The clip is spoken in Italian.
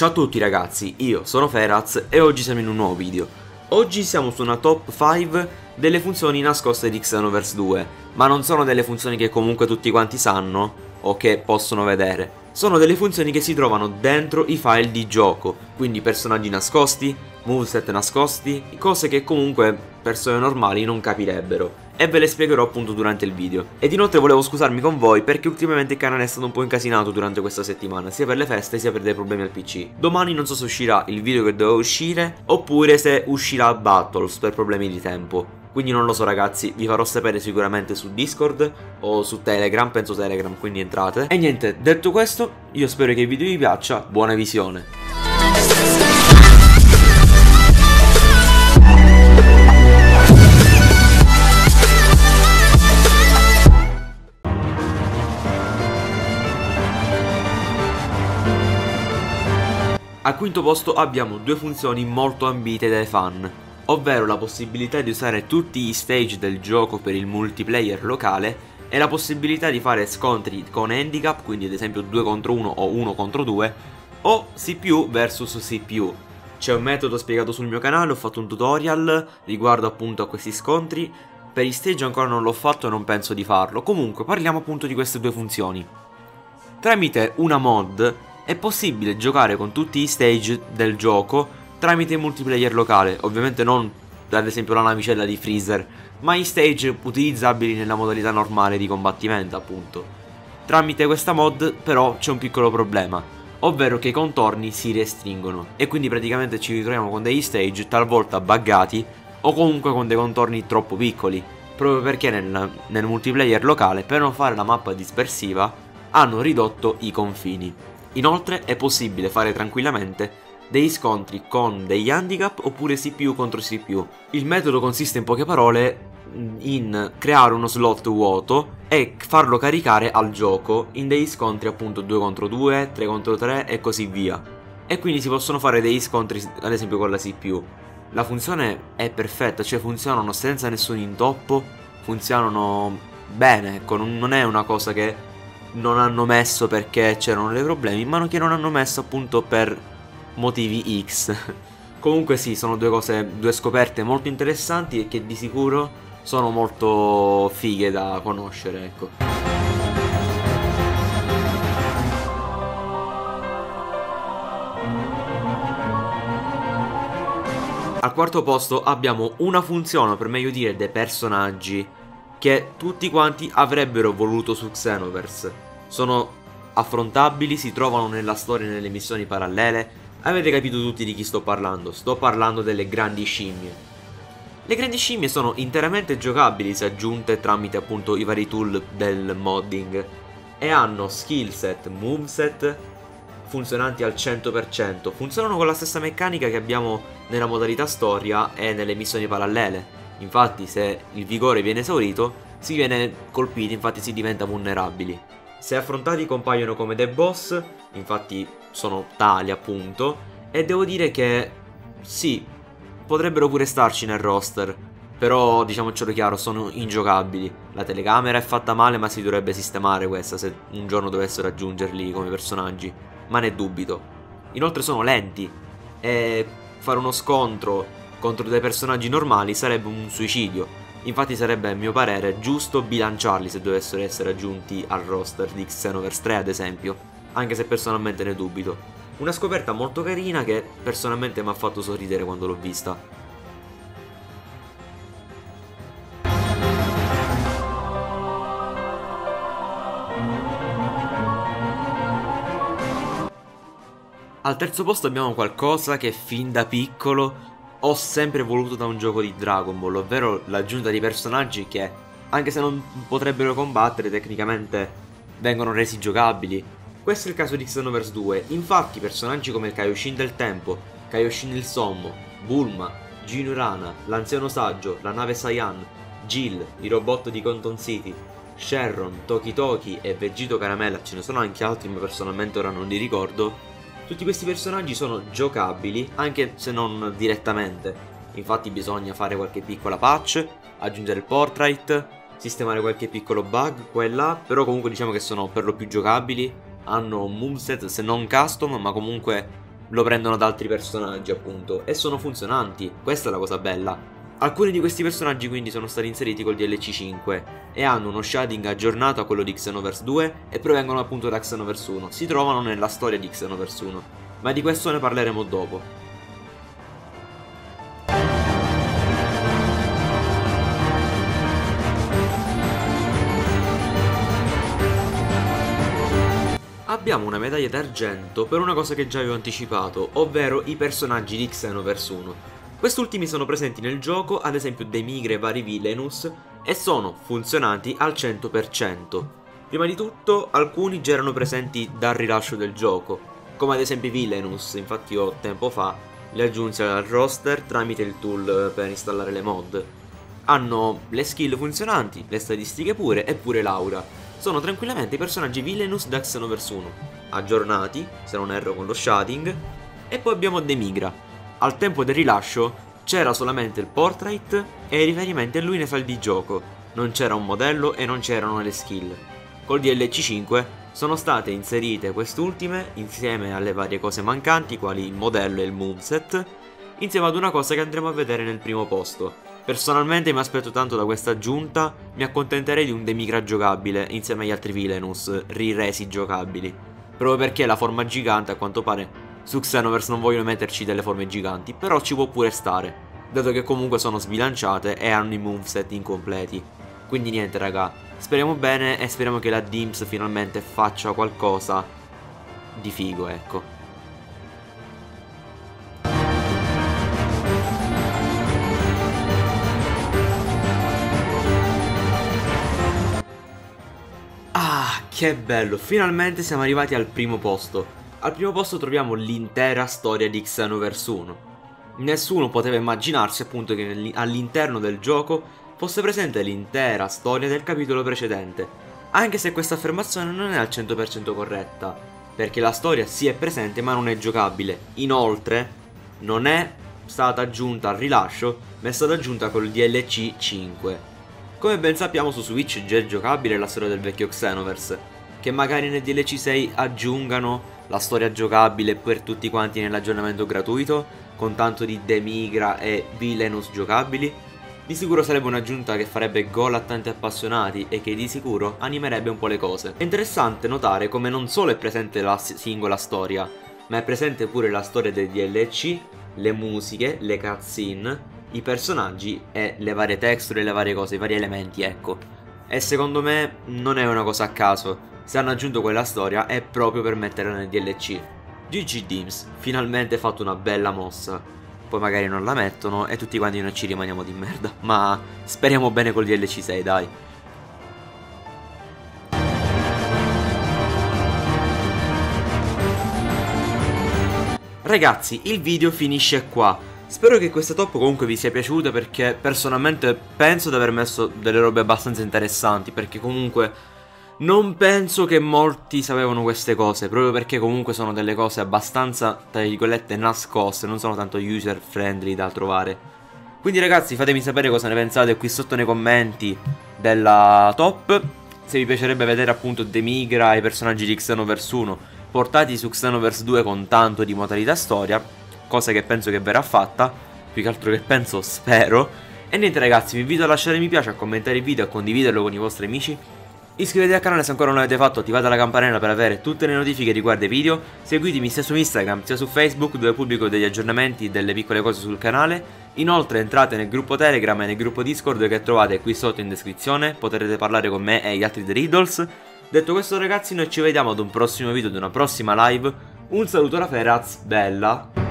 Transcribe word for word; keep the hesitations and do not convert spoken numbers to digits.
Ciao a tutti ragazzi, io sono Feraz e oggi siamo in un nuovo video. Oggi siamo su una top cinque delle funzioni nascoste di Xenoverse due, ma non sono delle funzioni che comunque tutti quanti sanno o che possono vedere. Sono delle funzioni che si trovano dentro i file di gioco, quindi personaggi nascosti, moveset nascosti, cose che comunque persone normali non capirebbero. E ve le spiegherò appunto durante il video. Ed inoltre volevo scusarmi con voi perché ultimamente il canale è stato un po' incasinato durante questa settimana, sia per le feste sia per dei problemi al P C. Domani non so se uscirà il video che doveva uscire oppure se uscirà Battles per problemi di tempo. Quindi non lo so ragazzi, vi farò sapere sicuramente su Discord o su Telegram, penso Telegram, quindi entrate. E niente, detto questo, io spero che il video vi piaccia, buona visione. Al quinto posto abbiamo due funzioni molto ambite dai fan, ovvero la possibilità di usare tutti gli stage del gioco per il multiplayer locale e la possibilità di fare scontri con handicap, quindi ad esempio due contro uno o uno contro due, o C P U versus C P U. C'è un metodo spiegato sul mio canale, ho fatto un tutorial riguardo appunto a questi scontri, per gli stage ancora non l'ho fatto e non penso di farlo, comunque parliamo appunto di queste due funzioni. Tramite una mod è possibile giocare con tutti i stage del gioco tramite multiplayer locale, ovviamente non ad esempio la navicella di Freezer, ma i stage utilizzabili nella modalità normale di combattimento appunto. Tramite questa mod però c'è un piccolo problema, ovvero che i contorni si restringono e quindi praticamente ci ritroviamo con degli stage talvolta buggati o comunque con dei contorni troppo piccoli, proprio perché nel, nel multiplayer locale, per non fare la mappa dispersiva, hanno ridotto i confini. Inoltre è possibile fare tranquillamente degli scontri con degli handicap oppure C P U contro C P U. Il metodo consiste in poche parole in creare uno slot vuoto e farlo caricare al gioco in degli scontri appunto due contro due, tre contro tre e così via. E quindi si possono fare degli scontri ad esempio con la C P U. La funzione è perfetta, cioè funzionano senza nessun intoppo, funzionano bene, ecco, non è una cosa che non hanno messo perché c'erano dei problemi, ma che non hanno messo appunto per motivi X. Comunque sì, sono due cose, due scoperte molto interessanti e che di sicuro sono molto fighe da conoscere, ecco. Al quarto posto abbiamo una funzione, per meglio dire dei personaggi, che tutti quanti avrebbero voluto su Xenoverse. Sono affrontabili, si trovano nella storia e nelle missioni parallele. Avete capito tutti di chi sto parlando? Sto parlando delle grandi scimmie. Le grandi scimmie sono interamente giocabili se aggiunte tramite appunto i vari tool del modding e hanno skillset, moveset funzionanti al cento per cento. Funzionano con la stessa meccanica che abbiamo nella modalità storia e nelle missioni parallele. Infatti se il vigore viene esaurito si viene colpiti, infatti si diventa vulnerabili. Se affrontati compaiono come dei boss, infatti sono tali appunto. E devo dire che sì, potrebbero pure starci nel roster, però diciamocelo chiaro, sono ingiocabili. La telecamera è fatta male, ma si dovrebbe sistemare questa se un giorno dovessero aggiungerli come personaggi, ma ne dubito. Inoltre sono lenti e fare uno scontro contro dei personaggi normali sarebbe un suicidio, infatti sarebbe a mio parere giusto bilanciarli se dovessero essere aggiunti al roster di Xenoverse tre ad esempio, anche se personalmente ne dubito. Una scoperta molto carina che personalmente mi ha fatto sorridere quando l'ho vista. Al terzo posto abbiamo qualcosa che fin da piccolo ho sempre voluto da un gioco di Dragon Ball, ovvero l'aggiunta di personaggi che, anche se non potrebbero combattere, tecnicamente vengono resi giocabili. Questo è il caso di Xenoverse due, infatti personaggi come il Kaioshin del Tempo, Kaioshin il Sommo, Bulma, Jinurana, l'Anziano Saggio, la nave Saiyan, Jill, i robot di Conton City, Sharon, Toki Toki e Vegito Caramella, ce ne sono anche altri ma personalmente ora non li ricordo. Tutti questi personaggi sono giocabili, anche se non direttamente. Infatti bisogna fare qualche piccola patch, aggiungere il portrait, sistemare qualche piccolo bug qua e là, però comunque diciamo che sono per lo più giocabili, hanno un moveset se non custom, ma comunque lo prendono da altri personaggi, appunto, e sono funzionanti, questa è la cosa bella. Alcuni di questi personaggi quindi sono stati inseriti col D L C cinque e hanno uno shading aggiornato a quello di Xenoverse due e provengono appunto da Xenoverse uno, si trovano nella storia di Xenoverse uno, ma di questo ne parleremo dopo. Abbiamo una medaglia d'argento per una cosa che già avevo anticipato, ovvero i personaggi di Xenoverse uno. Quest'ultimi sono presenti nel gioco, ad esempio Demigra e vari Villainous, e sono funzionanti al cento per cento. Prima di tutto, alcuni già erano presenti dal rilascio del gioco, come ad esempio Villainous, infatti io tempo fa li aggiunsi al roster tramite il tool per installare le mod. Hanno le skill funzionanti, le statistiche pure, e pure l'aura. Sono tranquillamente i personaggi Villainous da Xenoverse uno, aggiornati, se non erro con lo shading, e poi abbiamo Demigra. Al tempo del rilascio c'era solamente il portrait e i riferimenti a lui nei file di gioco, non c'era un modello e non c'erano le skill. Col D L C cinque sono state inserite quest'ultime insieme alle varie cose mancanti, quali il modello e il moveset, insieme ad una cosa che andremo a vedere nel primo posto. Personalmente mi aspetto tanto da questa aggiunta, mi accontenterei di un Demigra giocabile insieme agli altri Villainous, riresi giocabili. Proprio perché la forma gigante, a quanto pare, su Xenoverse non vogliono metterci delle forme giganti, però ci può pure stare, dato che comunque sono sbilanciate e hanno i moveset incompleti. Quindi niente raga, speriamo bene e speriamo che la Dims finalmente faccia qualcosa di figo, ecco. Che bello, finalmente siamo arrivati al primo posto. Al primo posto troviamo l'intera storia di Xenoverse uno. Nessuno poteva immaginarsi appunto che all'interno del gioco fosse presente l'intera storia del capitolo precedente, anche se questa affermazione non è al cento per cento corretta, perché la storia sì è presente ma non è giocabile. Inoltre non è stata aggiunta al rilascio, ma è stata aggiunta col D L C cinque. Come ben sappiamo su Switch già è giocabile la storia del vecchio Xenoverse, che magari nel D L C sei aggiungano la storia giocabile per tutti quanti nell'aggiornamento gratuito, con tanto di Demigra e Villainous giocabili. Di sicuro sarebbe un'aggiunta che farebbe gol a tanti appassionati e che di sicuro animerebbe un po' le cose. È interessante notare come non solo è presente la singola storia, ma è presente pure la storia dei D L C, le musiche, le cutscene, i personaggi e le varie texture, le varie cose, i vari elementi, ecco. E secondo me non è una cosa a caso, se hanno aggiunto quella storia è proprio per metterla nel D L C. G G Dims, finalmente ha fatto una bella mossa. Poi magari non la mettono e tutti quanti noi ci rimaniamo di merda, ma speriamo bene col D L C sei, dai. Ragazzi, il video finisce qua. Spero che questa top comunque vi sia piaciuta, perché personalmente penso di aver messo delle robe abbastanza interessanti, perché comunque non penso che molti sapevano queste cose, proprio perché comunque sono delle cose abbastanza, tra virgolette, nascoste, non sono tanto user friendly da trovare. Quindi ragazzi, fatemi sapere cosa ne pensate qui sotto nei commenti della top, se vi piacerebbe vedere appunto Demigra e i personaggi di Xenoverse uno portati su Xenoverse due con tanto di modalità storia, cosa che penso che verrà fatta, più che altro che penso, spero. E niente ragazzi, vi invito a lasciare mi piace, a commentare il video, a condividerlo con i vostri amici. Iscrivetevi al canale se ancora non l'avete fatto, attivate la campanella per avere tutte le notifiche riguardo ai video. Seguitemi sia su Instagram sia su Facebook, dove pubblico degli aggiornamenti, delle piccole cose sul canale. Inoltre entrate nel gruppo Telegram e nel gruppo Discord che trovate qui sotto in descrizione, potrete parlare con me e gli altri The Riddles. Detto questo ragazzi, noi ci vediamo ad un prossimo video, ad una prossima live. Un saluto da Feraz, bella!